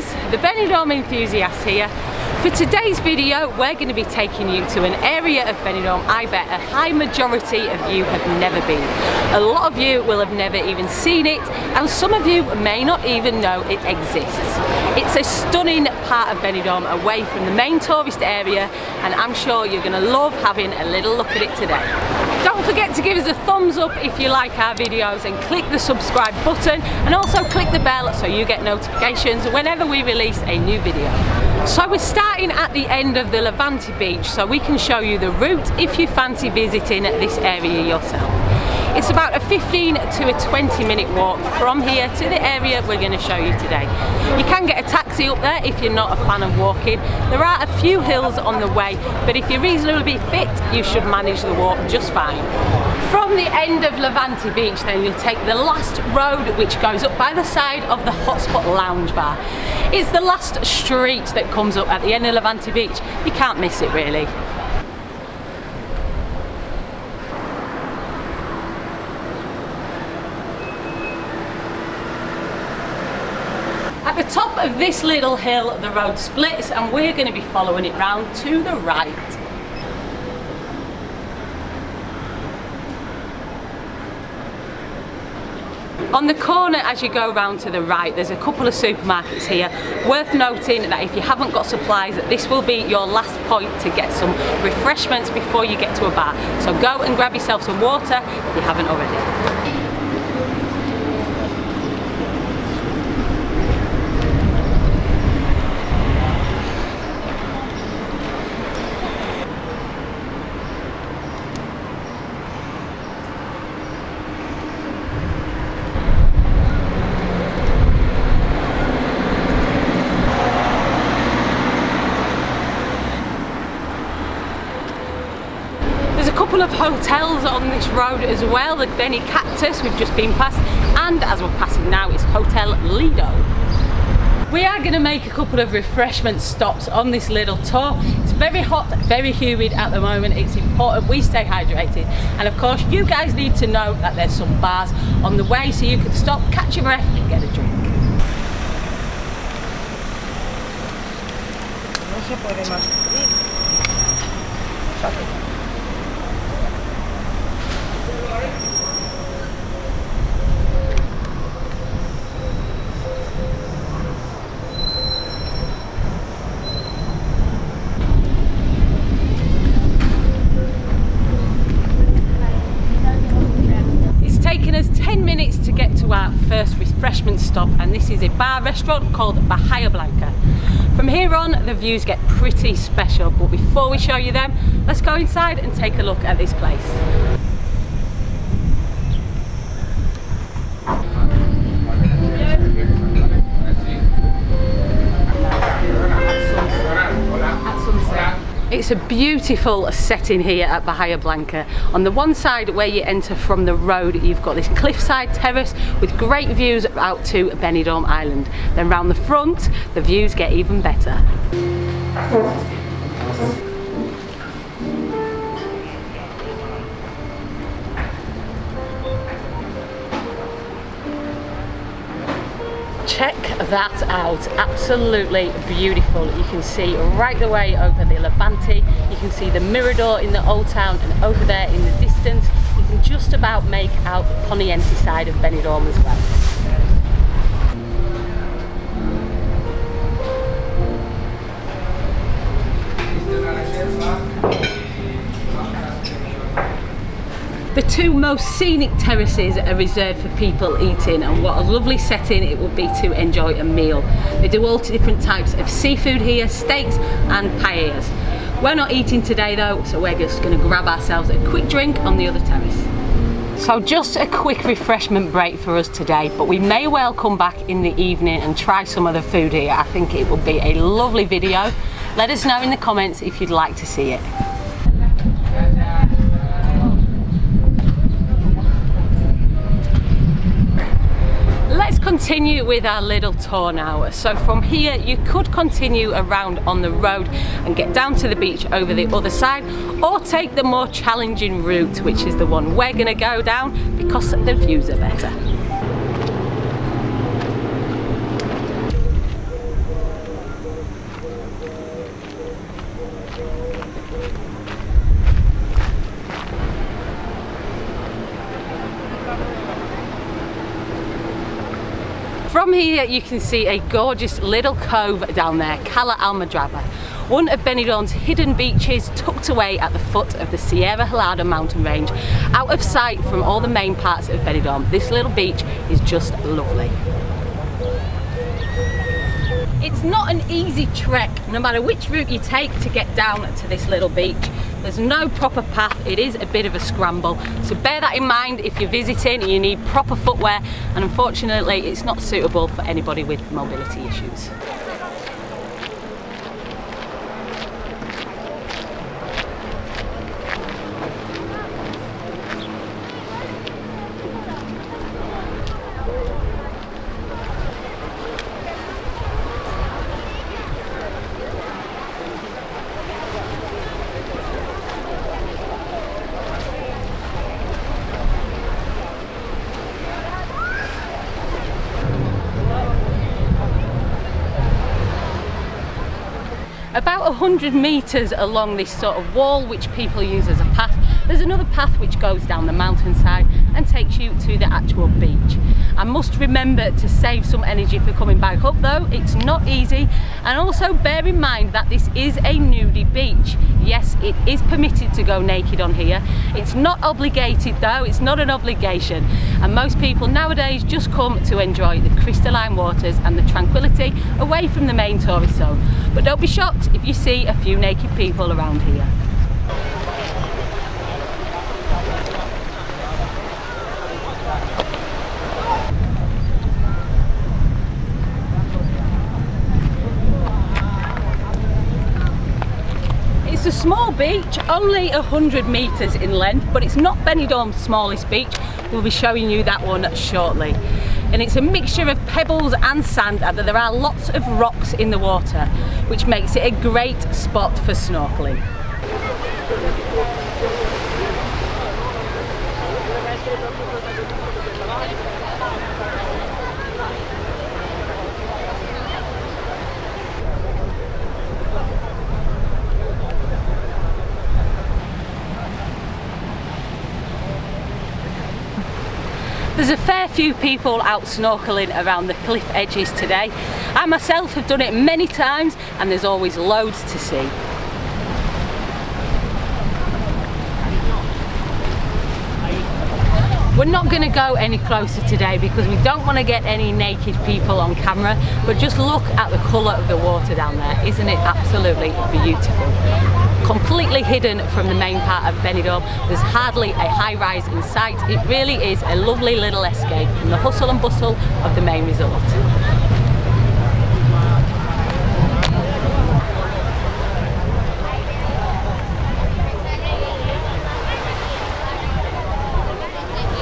guys, the Benidorm enthusiast here. For today's video we're going to be taking you to an area of Benidorm I bet a high majority of you have never been. A lot of you will have never even seen it, and some of you may not even know it exists. It's a stunning part of Benidorm away from the main tourist area, and I'm sure you're going to love having a little look at it today. Don't forget to give us a thumbs up if you like our videos, and click the subscribe button, and also click the bell so you get notifications whenever we release a new video. So we're starting at the end of the Levante Beach so we can show you the route if you fancy visiting this area yourself. It's about a 15 to a 20 minute walk from here to the area we're going to show you today. You can get a taxi up there if you're not a fan of walking. There are a few hills on the way, but if you're reasonably fit you should manage the walk just fine. From the end of Levante Beach then you'll take the last road which goes up by the side of the Hotspot Lounge Bar. It's the last street that comes up at the end of Levante Beach. You can't miss it really. At the top of this little hill the road splits, and we're going to be following it round to the right. On the corner as you go round to the right there's a couple of supermarkets here. Worth noting that if you haven't got supplies this will be your last point to get some refreshments before you get to a bar. So go and grab yourself some water if you haven't already. Of hotels on this road as well, the Benny Cactus we've just been past, and as we're passing now is Hotel Lido. We are going to make a couple of refreshment stops on this little tour. It's very hot, very humid at the moment. It's important we stay hydrated, and of course you guys need to know that there's some bars on the way so you can stop, catch your breath and get a drink. It's taken us 10 minutes to get to our first refreshment stop, and this is a bar restaurant called Bahia Blanca. From here on the views get pretty special, but before we show you them let's go inside and take a look at this place. It's a beautiful setting here at Bahia Blanca. On the one side where you enter from the road you've got this cliffside terrace with great views out to Benidorm Island. Then round the front the views get even better. Check that out, absolutely beautiful. You can see right the way over the Levante, you can see the Mirador in the old town, and over there in the distance you can just about make out the Poniente side of Benidorm as well. The two most scenic terraces are reserved for people eating, and what a lovely setting it would be to enjoy a meal. They do all different types of seafood here, steaks and paellas. We're not eating today though, so we're just going to grab ourselves a quick drink on the other terrace. So just a quick refreshment break for us today, but we may well come back in the evening and try some of the food here. I think it would be a lovely video. Let us know in the comments if you'd like to see it. Continue with our little tour now. So from here you could continue around on the road and get down to the beach over the other side, or take the more challenging route which is the one we're going to go down because the views are better. here you can see a gorgeous little cove down there, Cala Almadrava, one of Benidorm's hidden beaches tucked away at the foot of the Sierra Helada mountain range. Out of sight from all the main parts of Benidorm, this little beach is just lovely. It's not an easy trek, no matter which route you take, to get down to this little beach. There's no proper path, it is a bit of a scramble. So bear that in mind if you're visiting and you need proper footwear, and unfortunately it's not suitable for anybody with mobility issues. About 100 metres along this sort of wall, which people use as a path, there's another path which goes down the mountainside and takes you to the actual beach. I must remember to save some energy for coming back up though, it's not easy. And also bear in mind that this is a nudie beach. Yes, it is permitted to go naked on here. It's not obligated though, it's not an obligation. And most people nowadays just come to enjoy the crystalline waters and the tranquility away from the main tourist zone. But don't be shocked if you see a few naked people around here. It's a small beach, only 100 metres in length, but it's not Benidorm's smallest beach. We'll be showing you that one shortly. And it's a mixture of pebbles and sand, and there are lots of rocks in the water, which makes it a great spot for snorkelling. There's a fair few people out snorkelling around the cliff edges today. I myself have done it many times and there's always loads to see. We're not going to go any closer today because we don't want to get any naked people on camera, but just look at the colour of the water down there. Isn't it absolutely beautiful? Completely hidden from the main part of Benidorm. There's hardly a high rise in sight. It really is a lovely little escape from the hustle and bustle of the main resort.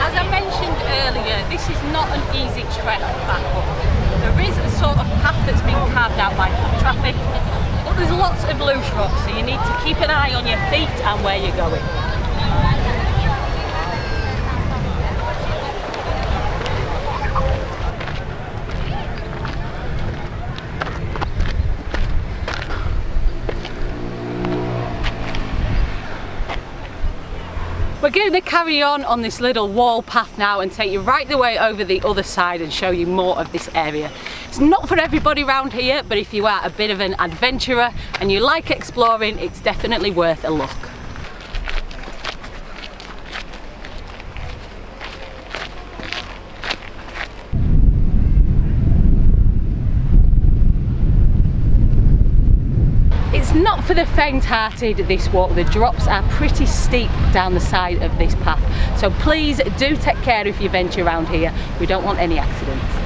As I mentioned earlier, this is not an easy trek back up. There is a sort of path that's been carved out by foot traffic. There's lots of loose rocks, so you need to keep an eye on your feet and where you're going. We're going to carry on this little wall path now and take you right the way over the other side and show you more of this area. It's not for everybody around here, but if you are a bit of an adventurer and you like exploring, it's definitely worth a look. It's not for the faint-hearted, this walk. The drops are pretty steep down the side of this path. So please do take care if you venture around here. We don't want any accidents.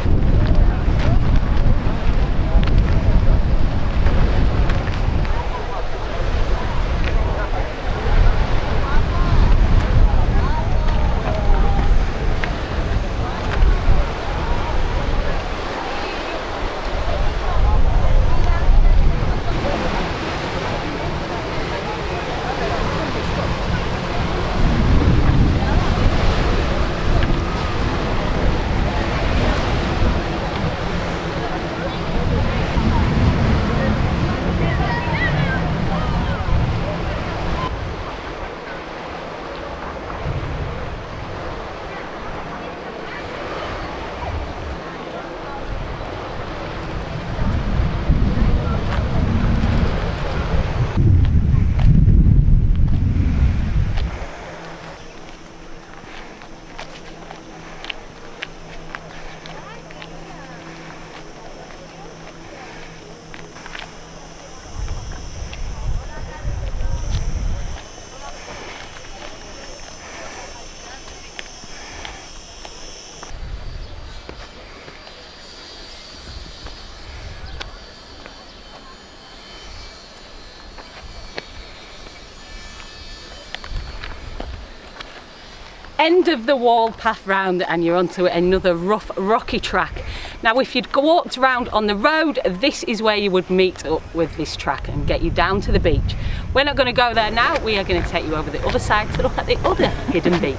end of the wall path round and you're onto another rough rocky track. Now if you'd walked round on the road, this is where you would meet up with this track and get you down to the beach. We're not going to go there now, we are going to take you over the other side to look at the other hidden beach.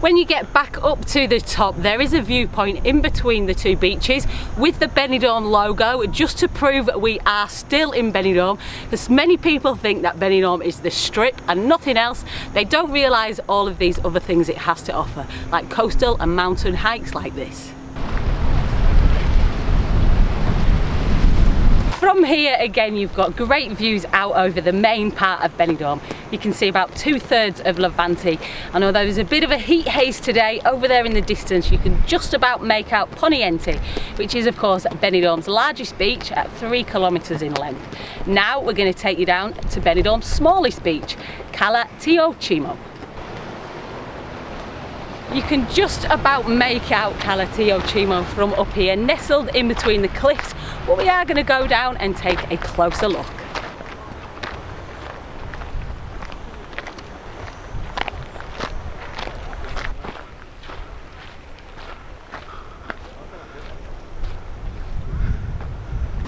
When you get back up to the top, there is a viewpoint in between the two beaches with the Benidorm logo, just to prove we are still in Benidorm, because many people think that Benidorm is the strip and nothing else. They don't realise all of these other things it has to offer, like coastal and mountain hikes like this. From here again you've got great views out over the main part of Benidorm. You can see about 2/3 of Levante, and although there's a bit of a heat haze today, over there in the distance you can just about make out Poniente, which is of course Benidorm's largest beach at 3 kilometres in length. Now we're going to take you down to Benidorm's smallest beach, Cala Tío Ximo. You can just about make out Cala Tío Ximo from up here, nestled in between the cliffs, but we are going to go down and take a closer look.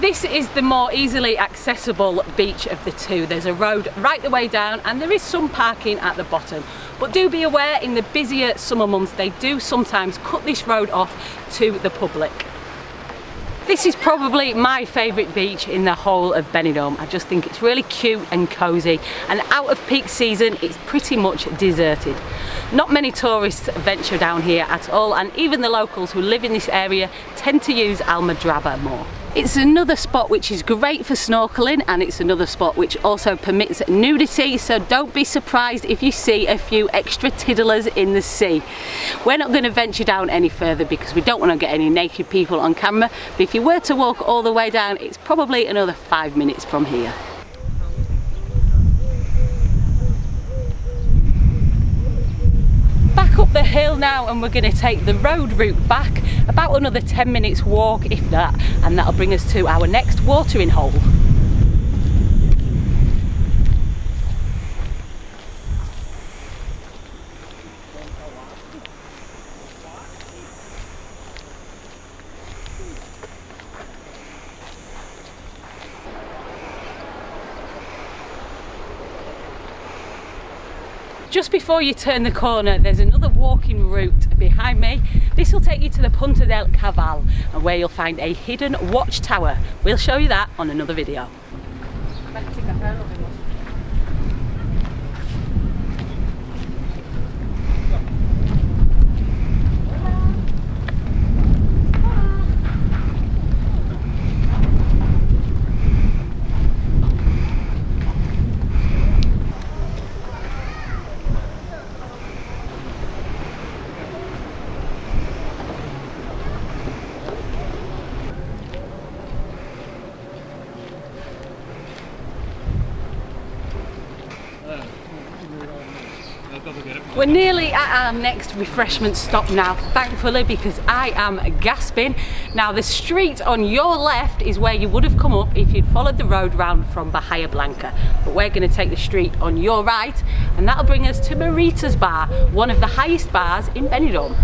This is the more easily accessible beach of the two. There's a road right the way down and there is some parking at the bottom. But do be aware, in the busier summer months they do sometimes cut this road off to the public. This is probably my favourite beach in the whole of Benidorm. I just think it's really cute and cosy, and out of peak season it's pretty much deserted. Not many tourists venture down here at all, and even the locals who live in this area tend to use Almadrava more. It's another spot which is great for snorkelling, and it's another spot which also permits nudity, so don't be surprised if you see a few extra tiddlers in the sea. We're not going to venture down any further because we don't want to get any naked people on camera, but if you were to walk all the way down, it's probably another 5 minutes from here. Back up the hill now, and we're going to take the road route back, about another 10 minutes walk if that, and that'll bring us to our next watering hole. Just before you turn the corner, there's another walking route behind me. This will take you to the Punta del Caval, and where you'll find a hidden watchtower. We'll show you that on another video. We're nearly at our next refreshment stop now, thankfully, because I am gasping. Now the street on your left is where you would have come up if you'd followed the road round from Bahia Blanca, but we're going to take the street on your right, and that'll bring us to Marita's Bar, one of the highest bars in Benidorm.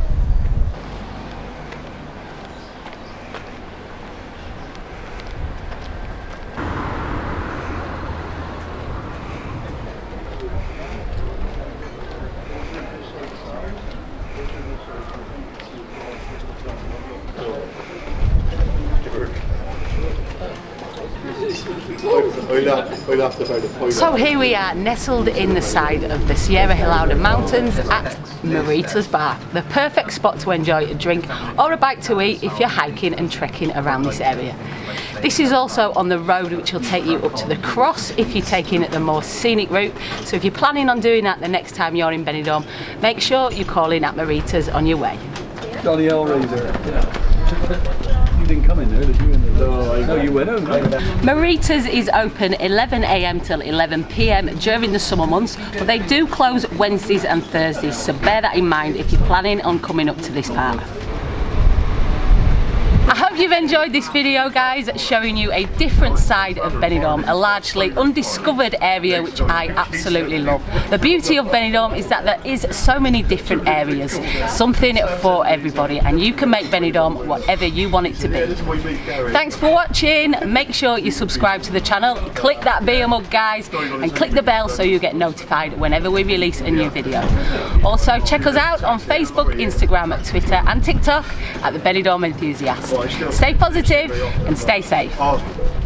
So here we are, nestled in the side of the Sierra Helada mountains at Marita's Bar, the perfect spot to enjoy a drink or a bite to eat if you're hiking and trekking around this area. This is also on the road which will take you up to the cross if you're taking the more scenic route, so if you're planning on doing that the next time you're in Benidorm, make sure you call in at Marita's on your way. Donny El-Ranger, yeah. You didn't come in there, did you? No, you went home. Marita's is open 11 AM till 11 PM during the summer months, but they do close Wednesdays and Thursdays, so bear that in mind if you're planning on coming up to this part. I hope hope you've enjoyed this video, guys, showing you a different side of Benidorm, a largely undiscovered area which I absolutely love. The beauty of Benidorm is that there is so many different areas, something for everybody, and you can make Benidorm whatever you want it to be. Thanks for watching, make sure you subscribe to the channel, click that bell up, guys, and click the bell so you get notified whenever we release a new video. Also check us out on Facebook, Instagram, Twitter and TikTok at the Benidorm Enthusiast. Stay positive and stay safe.